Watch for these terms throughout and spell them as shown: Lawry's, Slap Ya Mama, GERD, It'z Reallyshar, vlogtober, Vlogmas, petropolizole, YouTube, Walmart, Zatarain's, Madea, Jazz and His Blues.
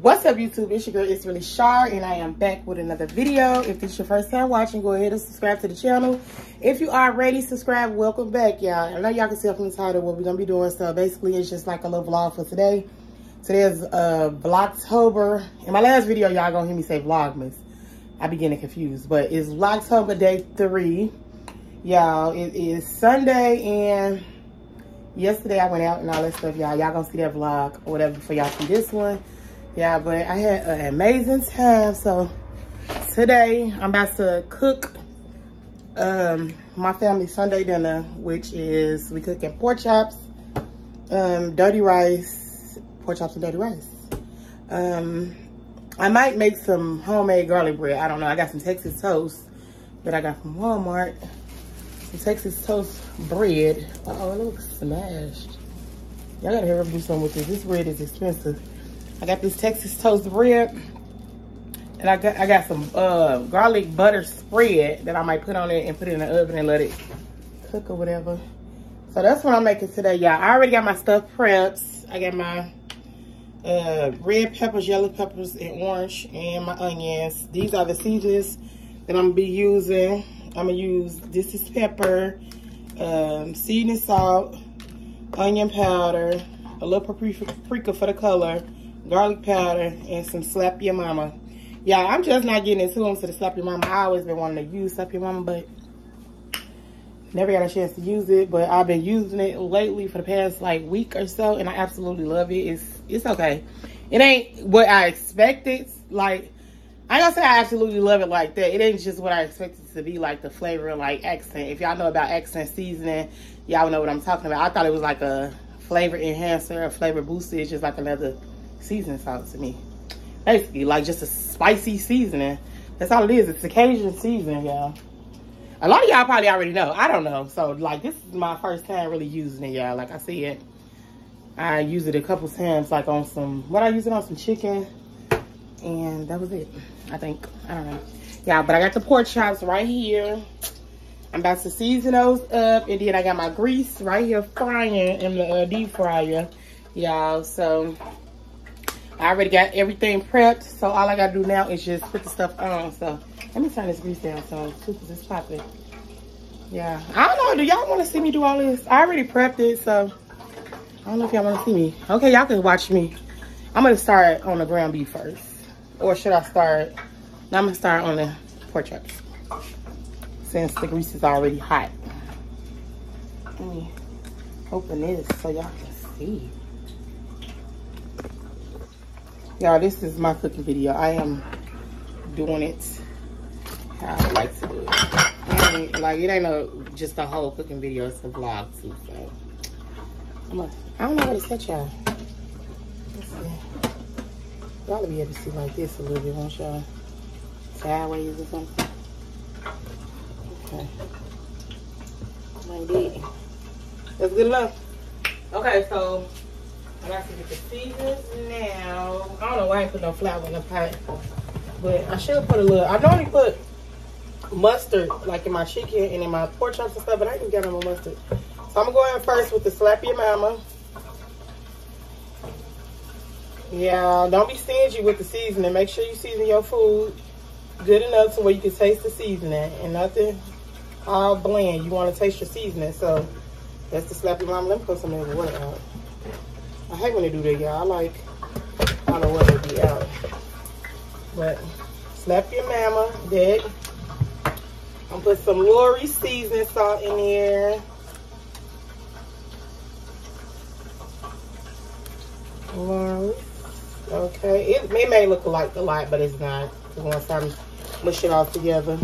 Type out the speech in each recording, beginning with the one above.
What's up, YouTube? It's your girl, It's Really Shar, and I am back with another video. If this is your first time watching, go ahead and subscribe to the channel. If you already subscribed, welcome back, y'all. I know y'all can see from the title what we're going to be doing, so basically it's just like a little vlog for today. Today is Vlogtober. In my last video, y'all going to hear me say Vlogmas. I be getting confused, but it's Vlogtober day 3. Y'all, it is Sunday, and yesterday I went out and all that stuff, y'all. Y'all going to see that vlog or whatever before y'all see this one. Yeah, but I had an amazing time. So today I'm about to cook my family Sunday dinner, which is we cooking pork chops, dirty rice, pork chops and dirty rice. I might make some homemade garlic bread. I don't know. I got some Texas toast that I got from Walmart. Some Texas toast bread. Uh-oh, it looks smashed. Y'all gotta hurry up and do something with this. This bread is expensive. I got this Texas toast bread, and I got some garlic butter spread that I might put on it and put it in the oven and let it cook or whatever. So that's what I'm making today, y'all. I already got my stuff prepped. I got my red peppers, yellow peppers, and orange, and my onions. These are the seasonings that I'm gonna be using. I'm gonna use, this is pepper, seasoning salt, onion powder, a little paprika for the color, garlic powder, and some Slap Ya Mama. Yeah, I'm just not getting into them to the Slap Ya Mama. I always been wanting to use Slap Ya Mama, but never got a chance to use it. But I've been using it lately for the past like week or so, and I absolutely love it. It's okay. It ain't what I expected. Like, I don't say I absolutely love it like that. It ain't just what I expected it to be, like the flavor, like accent. If y'all know about accent seasoning, y'all know what I'm talking about. I thought it was like a flavor enhancer, a flavor booster. It's just like another seasoning salt to me, basically, like just a spicy seasoning. That's all it is. It's Cajun seasoning, y'all. A lot of y'all probably already know. I don't know. So like, this is my first time really using it, y'all. Like I said, I use it a couple times, like on some, what I use it on, some chicken, and that was it, I think. I don't know, y'all. But I got the pork chops right here. I'm about to season those up, and then I got my grease right here frying in the deep fryer, y'all. So I already got everything prepped, so all I gotta do now is just put the stuff on. So let me turn this grease down so it's popping. Yeah, I don't know. Do y'all want to see me do all this? I already prepped it, so I don't know if y'all want to see me. Okay, y'all can watch me. I'm gonna start on the ground beef first, or should I start? No, I'm gonna start on the pork chops since the grease is already hot. Let me open this so y'all can see. Y'all, this is my cooking video. I am doing it how I like to do it. I mean, like, it ain't just a whole cooking video. It's a vlog, too. So I don't know where to set y'all. Let's see. Y'all will be able to see like this a little bit, won't y'all? Sideways or something. Okay. Like that. That's good enough. Okay, so I got to get the seasonings now. I don't know why I ain't put no flour in the pot, but I should put a little. I normally put mustard like in my chicken and in my pork chops and stuff, but I ain't got no mustard. So I'm gonna go in first with the Slap Ya Mama. Yeah, don't be stingy with the seasoning. Make sure you season your food good enough to where you can taste the seasoning and nothing all bland. You want to taste your seasoning, so that's the Slap Ya Mama. Let me put some of the water out. I hate when they do that, y'all. I like, I don't know what it be out. But Slap Ya Mama, that. I'm gonna put some Lawry's seasoning salt in there. Lawry's. Okay, it may look like a lot, but it's not. Once I mush it all together.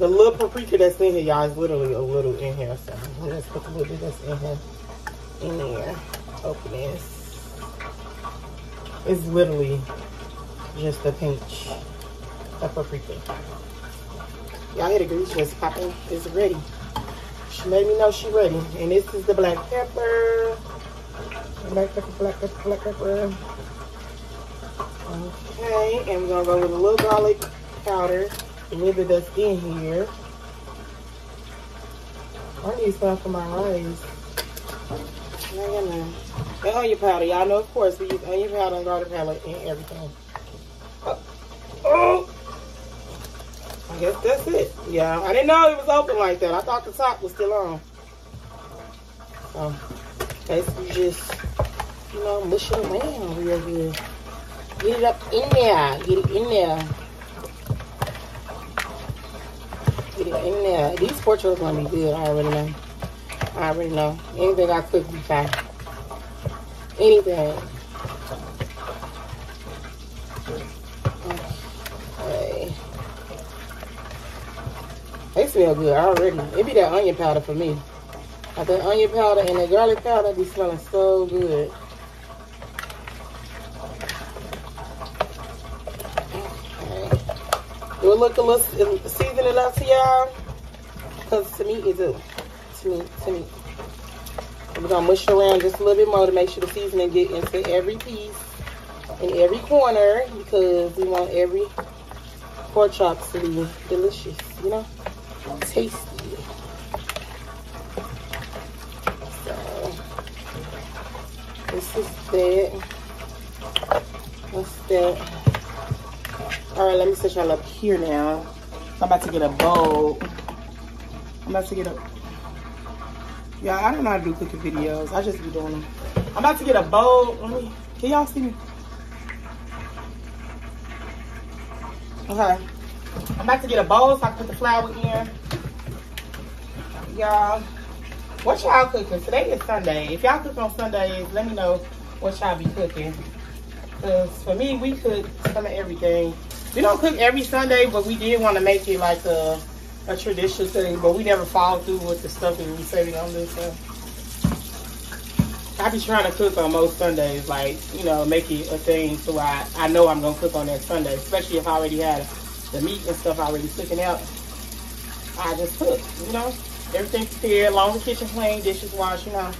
The little paprika that's in here, y'all, is literally a little in here. So I'm just put a little bit that's in here in there. Open this. It's literally just a pinch of paprika. Y'all hear the grease just popping? It's ready. She made me know she ready. And this is the black pepper. Black pepper, black pepper, black pepper. Okay, and we're gonna go with a little garlic powder, a little bit that's in here. I need some for my rice. I ain't got none. And onion powder. Y'all know, of course, we use onion powder and garlic powder and everything. Oh! I guess that's it. Yeah, I didn't know it was open like that. I thought the top was still on. So, basically just, you know, mush it around real good. Get it up in there. Get it in there. Get it in there. These pork chops are going to be good. I already know. I already know. Anything I cook be fine. Anything. Okay. They smell good already. It be that onion powder for me. Like that onion powder and the garlic powder be smelling so good. Okay. Do it look a little seasoned up to y'all? Because to me it do. To me. We're gonna mush it around just a little bit more to make sure the seasoning get into every piece and every corner, because we want every pork chop to be delicious, you know, tasty. So this is that. What's that? All right, let me set y'all up here now. I'm about to get a bowl. Yeah, I don't know how to do cooking videos. I just be doing them. I'm about to get a bowl. Let me, can y'all see me? Okay. I'm about to get a bowl so I can put the flour in. Y'all, what y'all cooking? Today is Sunday. If y'all cook on Sundays, let me know what y'all be cooking. Because for me, we cook some of everything. We don't cook every Sunday, but we did want to make it like a traditional thing, but we never follow through with the stuff that we say we don't do. So I be trying to cook on most Sundays, like, you know, make it a thing so I know I'm gonna cook on that Sunday, especially if I already had the meat and stuff already cooking out. I just cook, you know, everything's prepared, long the kitchen clean, dishes washed, you know,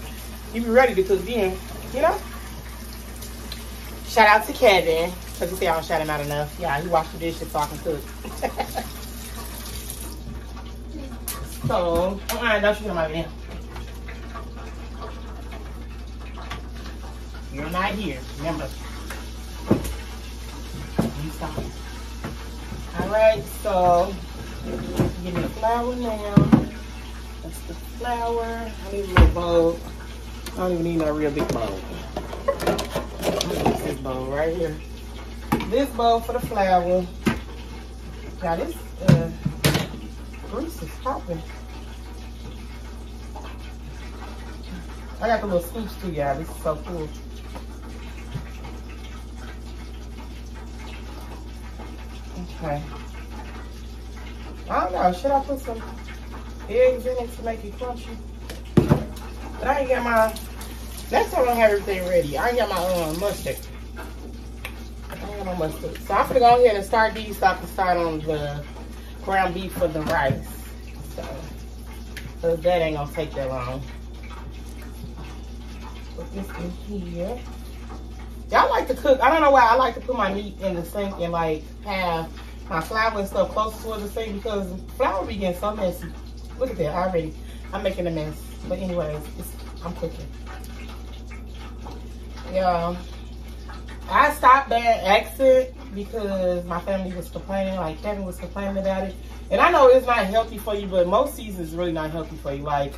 you be ready to cook then, you know. Shout out to Kevin, because he said I don't shout him out enough. Yeah, he washed the dishes so I can cook. So, alright, don't you come over there. You're not here, remember. Alright, so, give me the flour now. That's the flour. I need a little bowl. I don't even need no real big bowl. I'm gonna use this bowl right here. This bowl for the flour. Now this, grease is popping. I got the little scoops too, y'all. This is so cool. Okay. I don't know. Should I put some eggs in it to make it crunchy? But I ain't got my... Next time I don't have everything ready. I ain't got my mustard. I ain't got my mustard. So I'm going to go ahead and start these so I can start on the ground beef for the rice. So that ain't gonna take that long. Put this in here. Y'all like to cook. I don't know why I like to put my meat in the sink and like have my flour and stuff close to the sink, because flour be getting so messy. Look at that already. I'm making a mess. But anyways, I'm cooking. Yeah. I stopped that accent because my family was complaining, like Kevin was complaining about it. And I know it's not healthy for you, but most season's really not healthy for you. Like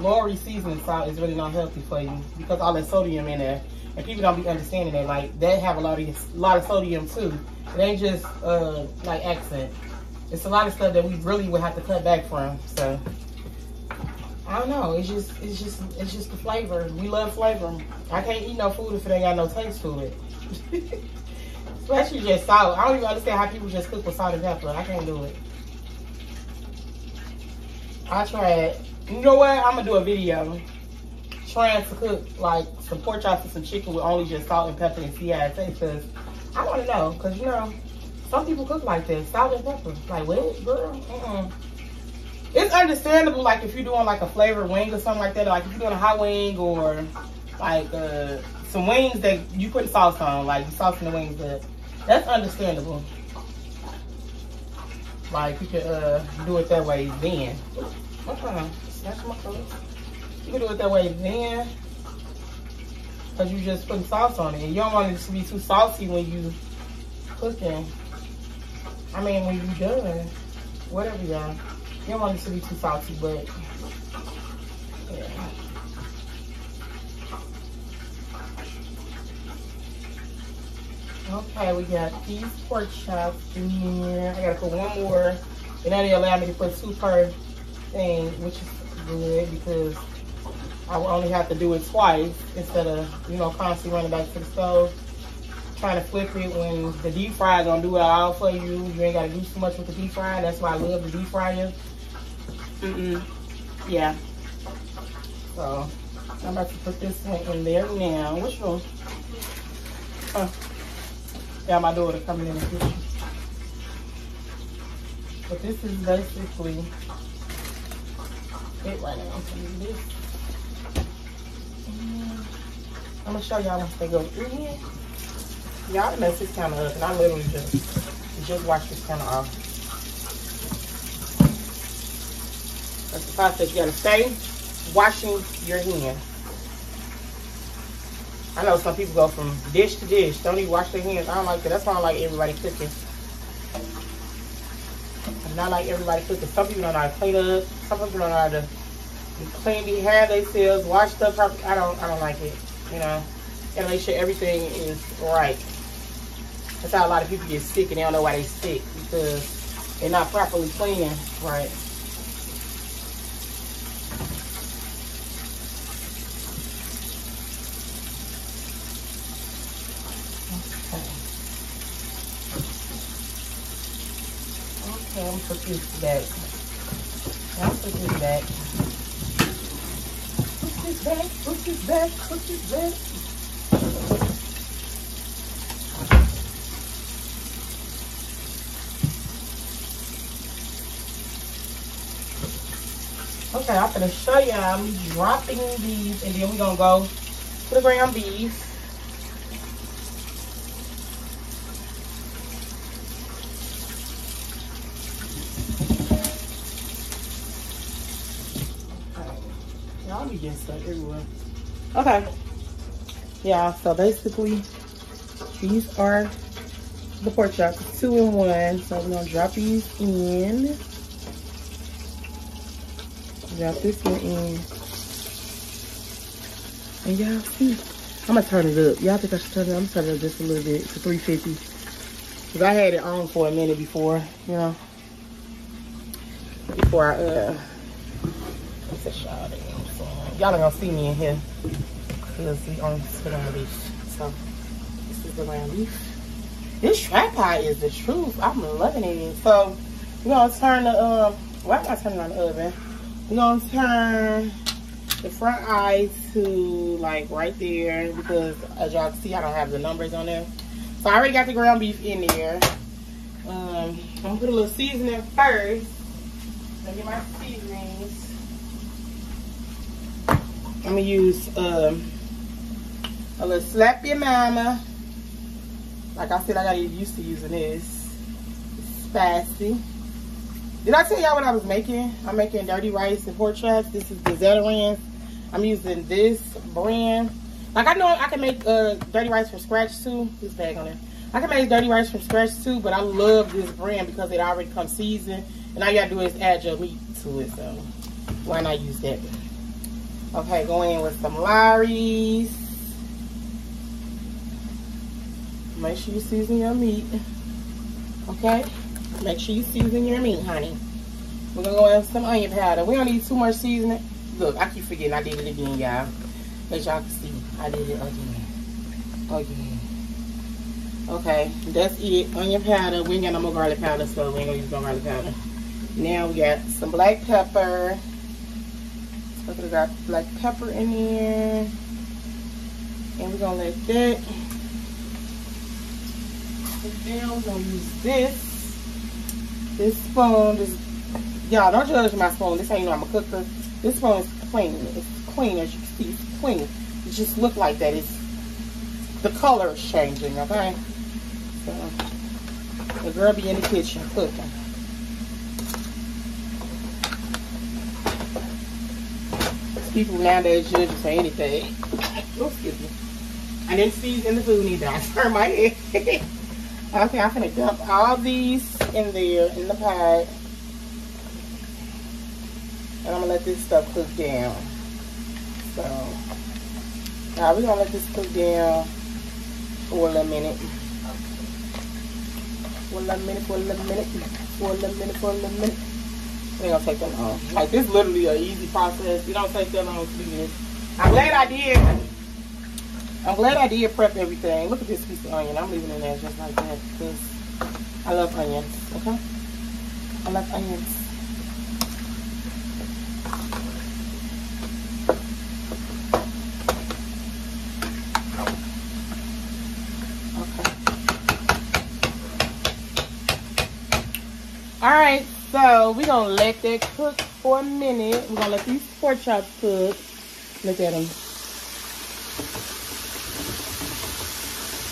Lawry's seasoning salt is really not healthy for you because all that sodium in there. And people don't be understanding that. Like they have a lot of sodium too. It ain't just like accent. It's a lot of stuff that we really would have to cut back from. So I don't know. It's just the flavor. We love flavor. I can't eat no food if it ain't got no taste to it. Especially just salt. I don't even understand how people just cook with salt and pepper. I can't do it. I tried. You know what? I'm gonna do a video trying to cook like some pork chops and some chicken with only just salt and pepper and see how it tastes. Cause I want to know. Cause you know, some people cook like this, salt and pepper. Like what, girl? It's understandable, like if you're doing like a flavored wing or something like that, like if you're doing a hot wing or like some wings that you put sauce on, like you sauce in the wings, but that's understandable. Like you can do it that way then. What's going on? Snatch my clothes. You can do it that way then. because you just putting sauce on it. And you don't want it to be too saucy when you cooking. I mean, when you done, whatever y'all. You don't want it to be too saucy, but yeah. Okay, we got these pork chops in here. I gotta put one more. And now they allow me to put two per thing, which is good because I will only have to do it twice instead of, you know, constantly running back to the stove, trying to flip it when the deep fryer is gonna do it all for you. You ain't gotta do too much with the deep fryer. That's why I love the deep fryer. Yeah. So I'm about to put this one in there now. Which one? Huh. Got my daughter coming in the kitchen. But this is basically it right now. I'm gonna show y'all once they go through here. Y'all mess this kind of up, and I literally just wash this kind of off. That's the process. You gotta stay washing your hands. I know some people go from dish to dish. Don't even wash their hands. I don't like that. That's why I don't like everybody cooking. I'm not like everybody cooking. Some people don't know how to clean up. Some people don't know how to clean their hair themselves, wash stuff properly. I don't like it, you know. Gotta make sure everything is right. That's how a lot of people get sick and they don't know why they sick, because they're not properly cleaning right. Okay, I'm gonna put this back. Put this back. Okay, I'm gonna show y'all. I'm dropping these, and then we're gonna go to the ground beef. Okay. Y'all be getting stuff everywhere. Okay. Yeah, so basically, these are the pork chops, 2 in 1. So we're gonna drop these in. Drop this one in. And y'all see, I'm gonna turn it up. Y'all think I should turn it up? I'm gonna turn it up just a little bit to 350. Cause I had it on for a minute before, you know. Before I, what's that shot? Y'all ain't gonna see me in here. Cause we on the ground beef. So, this is the ground beef. This tripod is the truth. I'm loving it. So, we're gonna turn the, why am I turning on the oven? We're going to turn the front eye to like right there because as y'all can see, I don't have the numbers on there. So I already got the ground beef in there. I'm going to put a little seasoning first. Let me get my seasonings. I'm going to use a little Slap Ya Mama. Like I said, I got used to using this. It's spicy. Did I tell y'all what I was making? I'm making dirty rice and pork chops. This is the Zatarain's. I'm using this brand. Like I know I can make dirty rice from scratch too. This bag on there. I can make dirty rice from scratch too, but I love this brand because it already comes seasoned. And all you gotta do is add your meat to it, so why not use that? Okay, go in with some Lawry's. Make sure you season your meat, okay? Make sure you season your meat, honey. We're gonna go in some onion powder. We don't need too much seasoning. Look, I keep forgetting I did it again, y'all. As y'all can see, I did it again. Okay, that's it. Onion powder. We ain't got no more garlic powder, so we ain't gonna use no garlic powder. Now we got some black pepper. Look, we got black pepper in there. And we're gonna let that sit down. We're gonna use this. This spoon, y'all don't judge my spoon. This ain't no I'm a cooker. This spoon is clean. It's clean, as you can see. It's clean. It just look like that. It's the color is changing, okay? So, the girl be in the kitchen cooking. People nowadays judge for anything. Oh, excuse me. I didn't season the food either. I turned my head. Okay, I'm gonna dump all these in there, in the pot. And I'm gonna let this stuff cook down. So, now we're gonna let this cook down for a little minute. For a little minute. It ain't gonna take that long. Like, this is literally an easy process. It don't take that long to do this. I'm glad I did. Prep everything. Look at this piece of onion. I'm leaving it in there just like that because I love onions, okay? I love onions. Okay. All right, so we're gonna let that cook for a minute. We're gonna let these pork chops cook. Look at them.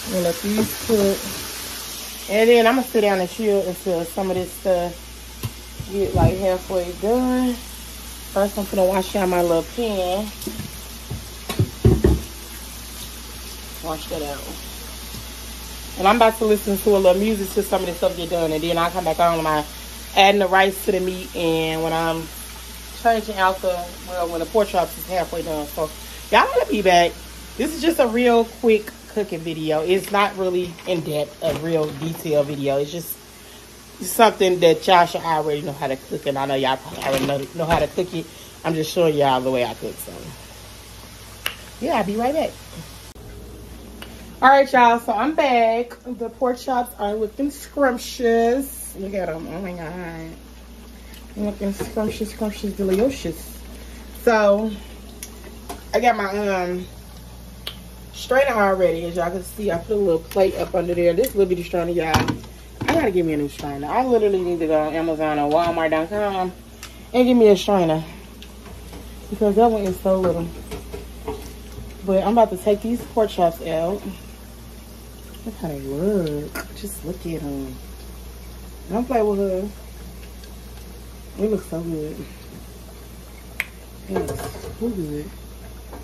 I'm gonna let these cook. And then I'm gonna sit down and chill until some of this stuff get like halfway done. First, I'm gonna wash out my little pan. Wash that out. And I'm about to listen to a little music till some of this stuff get done. And then I'll come back on when I'm adding the rice to the meat and when I'm changing out the, well, when the pork chops is halfway done. So y'all gonna be back. This is just a real quick cooking video. It's not really in depth, a real detailed video. It's just something that y'all should already know how to cook, and I know y'all probably already know how to cook it. I'm just showing y'all the way I cook. So yeah, I'll be right back. All right, y'all, so I'm back. The pork chops are looking scrumptious. Look at them. Oh my god, looking scrumptious, scrumptious, delicious. So I got my strainer already. As y'all can see, I put a little plate up under there. This will be the strainer, y'all. I gotta give me a new strainer. I literally need to go on Amazon or Walmart.com and give me a strainer because that one is so little. But I'm about to take these pork chops out. Look how they look. Just look at them. Don't play with her. It looks so good. It looks so good.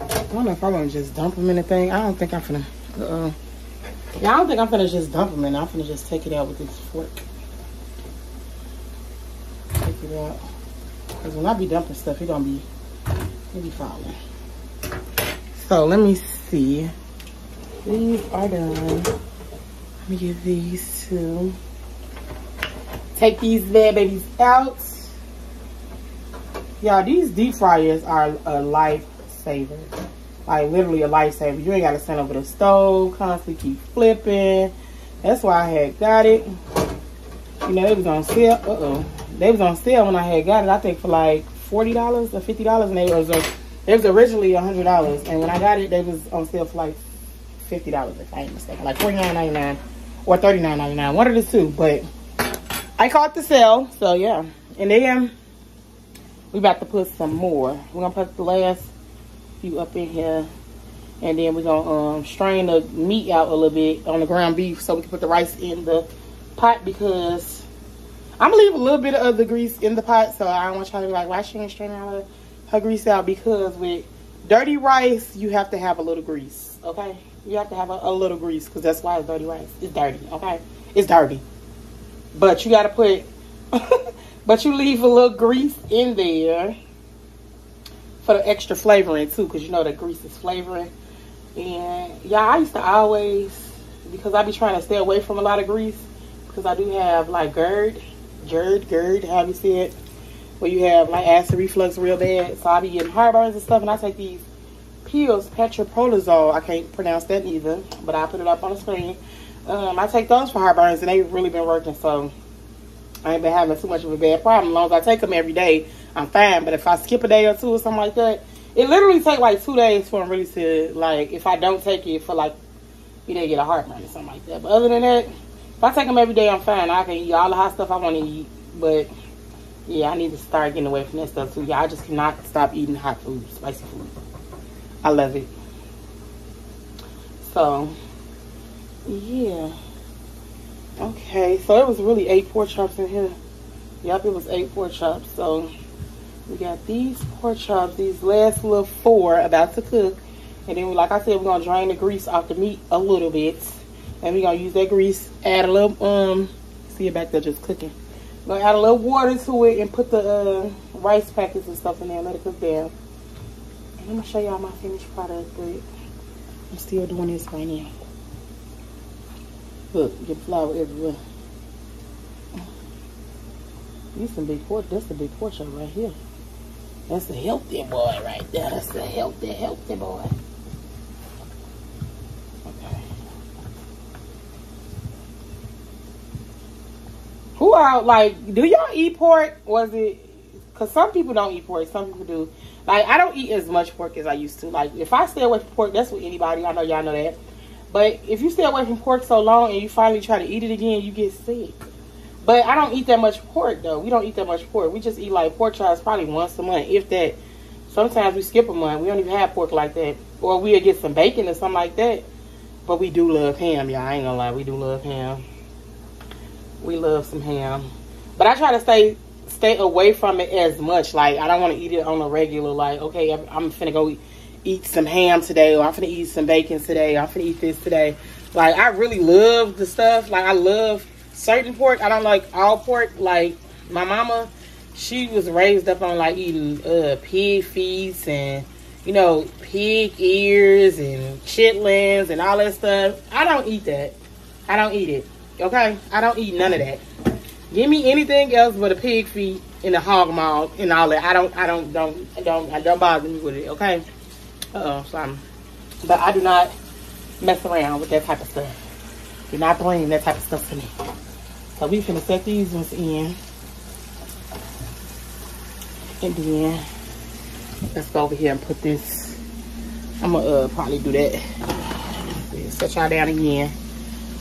I don't know if I want to just dump them in the thing. I don't think I'm finna. Yeah, I don't think I'm finna just dump them in. I'm finna just take it out with this fork. Take it out. Because when I be dumping stuff, it's gonna be, it be falling. So let me see. These are done. Let me get these two. Take these bad babies out. Y'all, these deep fryers are a lifesaver. Like, literally a lifesaver. You ain't got to stand over the stove, constantly keep flipping. That's why I had got it. You know, they was on sale. They was on sale when I had got it, I think, for like $40 or $50. And they was originally $100. And when I got it, they was on sale for like $50, if I ain't mistaken. Like $49.99 or $39.99. One of the two. But I caught the sale. So, yeah. And then we about to put some more. We're gonna put the last few up in here, and then we're gonna strain the meat out a little bit on the ground beef so we can put the rice in the pot, because I'm gonna leave a little bit of the grease in the pot. So I don't want y'all to be like, why she ain't straining all her grease out? Because with dirty rice, you have to have a little grease, okay? You have to have a little grease, because that's why it's dirty rice. It's dirty, okay? It's dirty. But you gotta put but you leave a little grease in there for the extra flavoring too, because you know the grease is flavoring. And yeah, I used to always, because I be trying to stay away from a lot of grease, because I do have like GERD, how you say it, where you have like acid reflux real bad. So I be getting heartburns and stuff, and I take these pills, petropolizole. I can't pronounce that either, but I put it up on the screen. I take those for heartburns, and they've really been working. So I ain't been having too much of a bad problem. As long as I take them every day, I'm fine. But if I skip a day or two or something like that, it literally takes like 2 days for them really to, like, if I don't take it for like, you didn't get a heartburn or something like that. But other than that, if I take them every day, I'm fine. I can eat all the hot stuff I want to eat. But yeah, I need to start getting away from that stuff too. Yeah, I just cannot stop eating hot food, spicy food. I love it. So, yeah. Okay, so it was really 8 pork chops in here. Yep, it was 8 pork chops. So we got these pork chops, these last little 4 about to cook. And then, like I said, we're going to drain the grease off the meat a little bit. And we're going to use that grease, add a little, see it back there just cooking. We're going to add a little water to it and put the rice packets and stuff in there and let it cook down. And I'm going to show y'all my finished product, but I'm still doing this right now. Look, get flour everywhere. This is a big portion. That's a big portion right here. That's the healthy boy right there. That's the healthy, healthy boy. Okay. Who out, like, do y'all eat pork? Was it, because some people don't eat pork. Some people do. Like, I don't eat as much pork as I used to. Like, if I stay away from pork, that's with anybody. I know y'all know that. But if you stay away from pork so long and you finally try to eat it again, you get sick. But I don't eat that much pork, though. We don't eat that much pork. We just eat, like, pork chops probably once a month, if that. Sometimes we skip a month. We don't even have pork like that. Or we'll get some bacon or something like that. But we do love ham, y'all. I ain't gonna lie. We do love ham. We love some ham. But I try to stay away from it as much. Like, I don't want to eat it on a regular, like, okay, I'm finna go eat some ham today, or I'm finna eat some bacon today, or I'm finna eat this today. Like, I really love the stuff. Like, I love certain pork. I don't like all pork. Like, my mama, she was raised up on, like, eating pig feet and, you know, pig ears and chitlins and all that stuff. I don't eat that. I don't eat it. Okay? I don't eat none of that. Give me anything else but a pig feet and a hog maw and all that. I don't bother me with it. Okay? But I do not mess around with that type of stuff. Do not bring that type of stuff to me. So we finna set these ones in. And then let's go over here and put this. I'm gonna probably do that. Set y'all down again.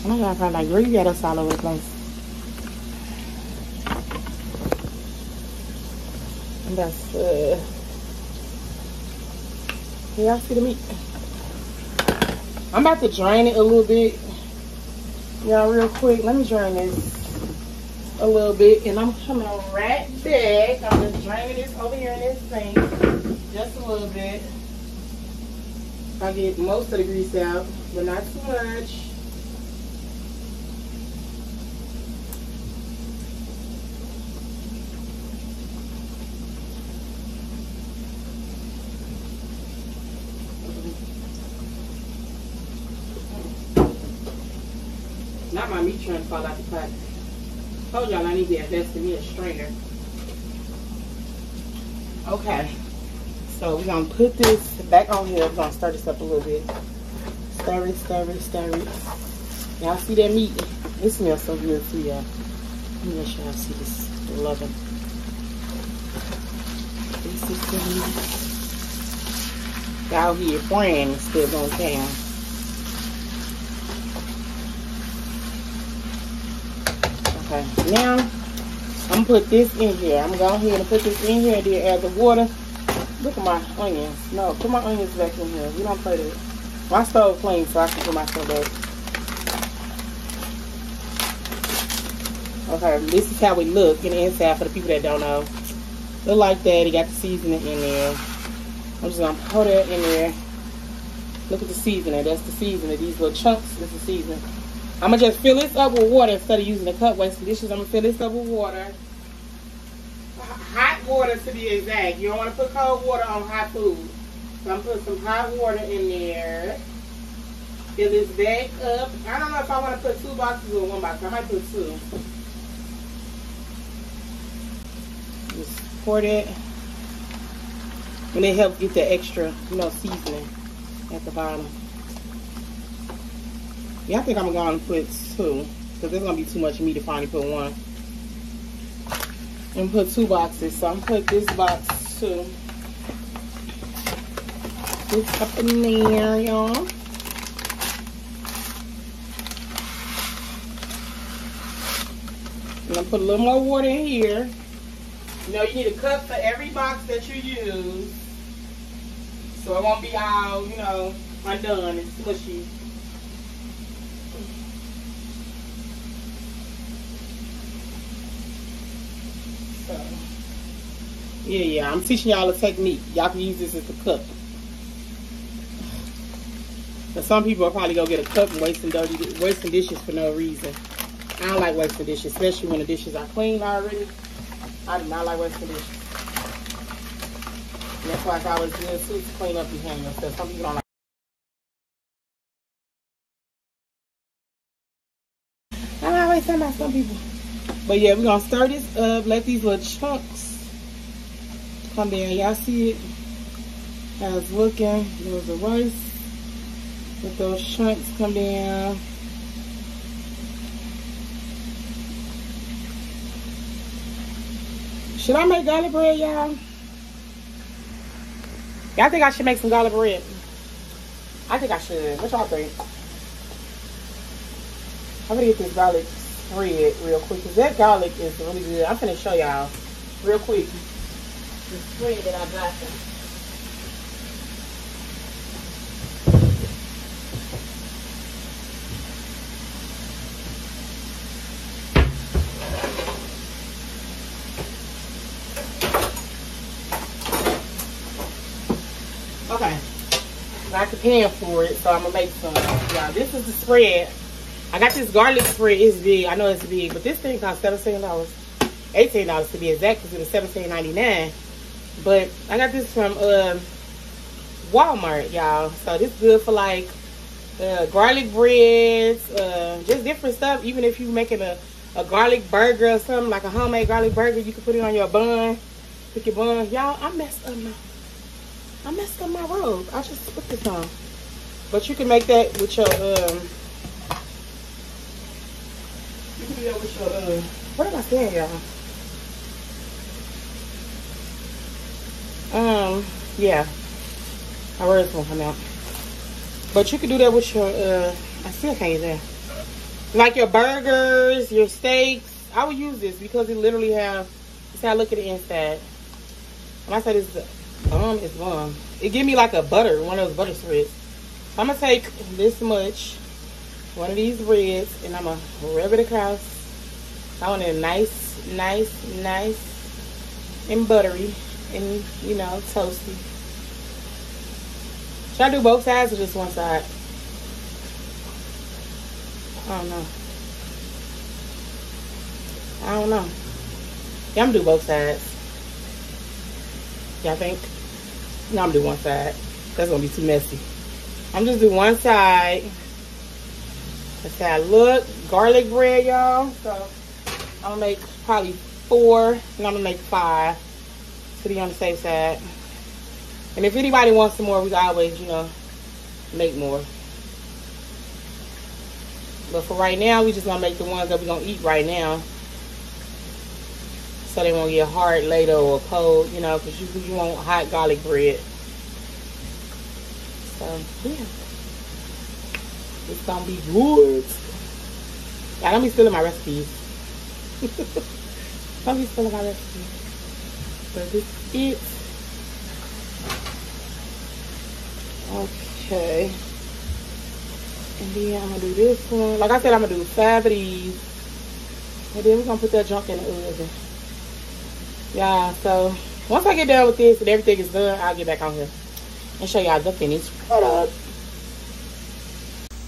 I know y'all probably like, girl, you got us all over the place. And that's y'all see the meat. I'm about to drain it a little bit, y'all, real quick. Let me drain this a little bit, and I'm coming right back. I'm just draining this over here in this thing just a little bit. I get most of the grease out, but not too much. Not my meat trying to fall out the pot. Told y'all I need to invest in me a strainer. Okay. So we're going to put this back on here. We're going to stir this up a little bit. Stir it, stir it, stir it. Y'all see that meat? It smells so good to y'all. Let me make sure y'all see this. I love it. This is the meat. Y'all hear frying is still going down. Okay, now I'm gonna put this in here. I'm gonna go ahead and put this in here and then add the water. Look at my onions. No, put my onions back in here. We don't play that. My stove clean, so I can put my stove back. Okay, this is how we look in the inside for the people that don't know. Look like that. It got the seasoning in there. I'm just gonna pour that in there. Look at the seasoning. That's the seasoning. These little chunks is the seasoning. I'm going to just fill this up with water instead of using a cup wasting dishes. I'm going to fill this up with water. Hot water to be exact. You don't want to put cold water on hot food. So I'm going to put some hot water in there. Fill this back up. I don't know if I want to put 2 boxes or 1 box. I might put 2. Just pour that. And it helps get that extra, you know, seasoning at the bottom. Yeah, I think I'm going to put 2, because there's going to be too much meat to finally put 1. And put 2 boxes, so I'm going to put this box too. This up in there, y'all. I'm going to put a little more water in here. You know, you need a cup for every box that you use, so it won't be all, you know, undone and smushy. Yeah, I'm teaching y'all a technique. Y'all can use this as a cup. But some people will probably go get a cup and wasting dishes for no reason. I don't like wasting dishes, especially when the dishes are clean already. I do not like wasting dishes. And that's why it's always good too, to clean up your hand yourself. Some people don't like. I'm always talking about some people. But yeah, we're going to stir this up. Let these little chunks come in. Y'all see it? I was looking. There was the rice. Let those chunks come down. Should I make garlic bread, y'all? Y'all think I should make some garlic bread? I think I should. What y'all think? I'm gonna get this garlic bread real quick. Cause that garlic is really good. I'm gonna show y'all real quick the spread that I got them. Okay, I got the pan for it, so I'm gonna make some. Y'all, this is the spread. I got this garlic spread. It's big. I know it's big, but this thing costs $17, $18 to be exact, because it was $17.99. But I got this from Walmart, y'all. So this is good for like garlic breads, just different stuff. Even if you're making a garlic burger or something, like a homemade garlic burger, you can put it on your bun. Pick your bun, y'all. I messed up my robe. I just put this on. But you can make that with your, you can do that with your, what am I saying, y'all? Yeah. My words won't come out. But you can do that with your, I still can't use that. Like your burgers, your steaks. I would use this because it literally have, it's how I look at the inside. And I said this, it's bomb. It give me like a butter, one of those butter spreads. So I'm gonna take this much, one of these reds, and I'm gonna rub it across. I want it nice, nice, nice, and buttery, and you know, toasty. Should I do both sides or just one side? I don't know. Yeah, I'm gonna do both sides. Y'all think? No, I'm gonna do one side. That's gonna be too messy. I'm just doing one side. That's how I look. Garlic bread, y'all. So I'm gonna make probably 4, and I'm gonna make 5 to be on the safe side. And if anybody wants some more, we can always, you know, make more. But for right now, we just gonna make the ones that we're gonna eat right now. So they won't get hard later or cold, you know, because you want hot garlic bread. So, yeah. It's going to be good. Y'all don't be stealing my recipes. Don't be stealing my recipes. But this is it. Okay. And then I'm going to do this one. Like I said, I'm going to do 5 of these. And then we're going to put that junk in the oven. Y'all, so once I get done with this and everything is done, I'll get back on here and show y'all the finished product.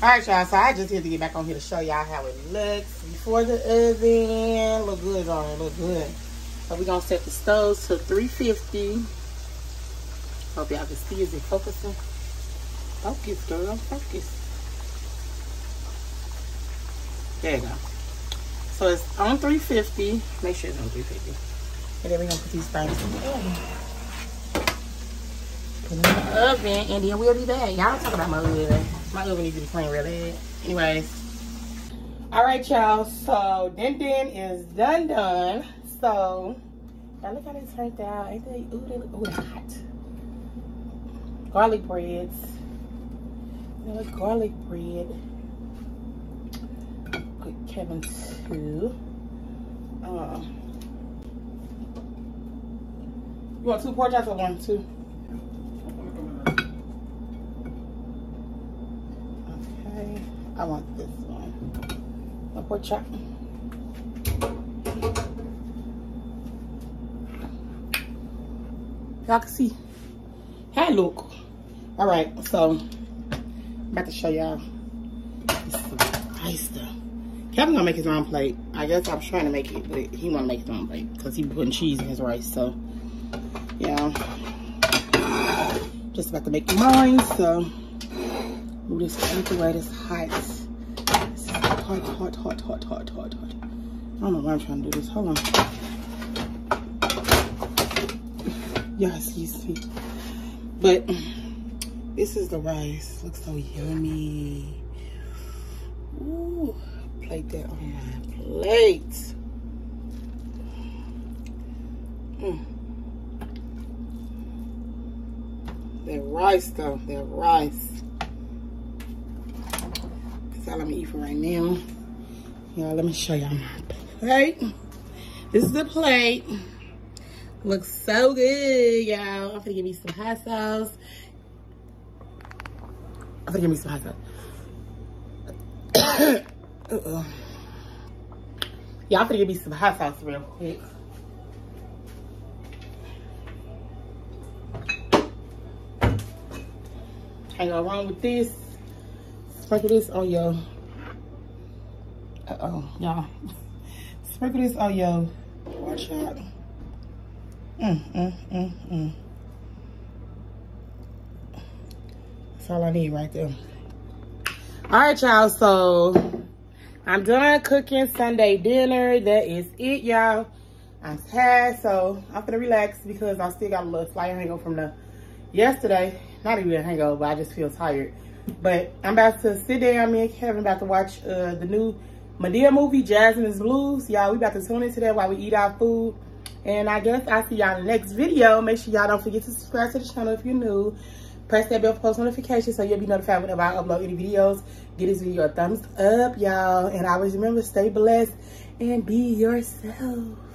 All right, y'all, so I just had to get back on here to show y'all how it looks before the oven. Look good on it, look good. So we're going to set the stove to 350. Hope y'all can see, is it focusing? Focus, girl, focus. There you go. So it's on 350. Make sure it's on 350. And then we're gonna put these things in the oven. Put them in the oven, and then we'll be back. Y'all talk about my oven. My oven needs to be clean real bad. Anyways. All right, y'all. So, Din is done. So, now look how they turned out. Ain't they? Ooh, they look hot. Garlic breads. They look garlic bread. Good Kevin, too. You want 2 pork chops or 1, 2? Okay, I want this one. 1 pork chop. Y'all can see. Hey, look. All right, so I'm about to show y'all this oyster. Kevin gonna make his own plate. I guess I was trying to make it, but he wanna make his own plate because he putting cheese in his rice. So yeah, just about to make mine. So move this out the way. This hot. This is hot. I don't know why I'm trying to do this. Hold on. Yes, you see. But this is the rice. Looks so yummy. Ooh, plate that on my plate. That rice though, that rice. That's all I'm gonna eat for right now. Y'all, let me show y'all my plate. This is the plate. Looks so good, y'all. I'm gonna give me some hot sauce. I'm gonna give me some hot sauce. Y'all, I'm gonna give me some hot sauce real quick. Can't go wrong with this. Sprinkle this on your. Y'all. Sprinkle this on your. Watch out. That's all I need right there. All right, y'all. So I'm done cooking Sunday dinner. That is it, y'all. I'm tired, so I'm gonna relax because I still got a little slight hangover from the yesterday. Not even a hangover, but I just feel tired. But I'm about to sit down. Me and Kevin about to watch the new Madea movie, Jazz and His Blues. Y'all, we about to tune into that while we eat our food. And I guess I'll see y'all in the next video. Make sure y'all don't forget to subscribe to the channel if you're new. Press that bell for post notifications so you'll be notified whenever I upload any videos. Give this video a thumbs up, y'all. And always remember, stay blessed and be yourself.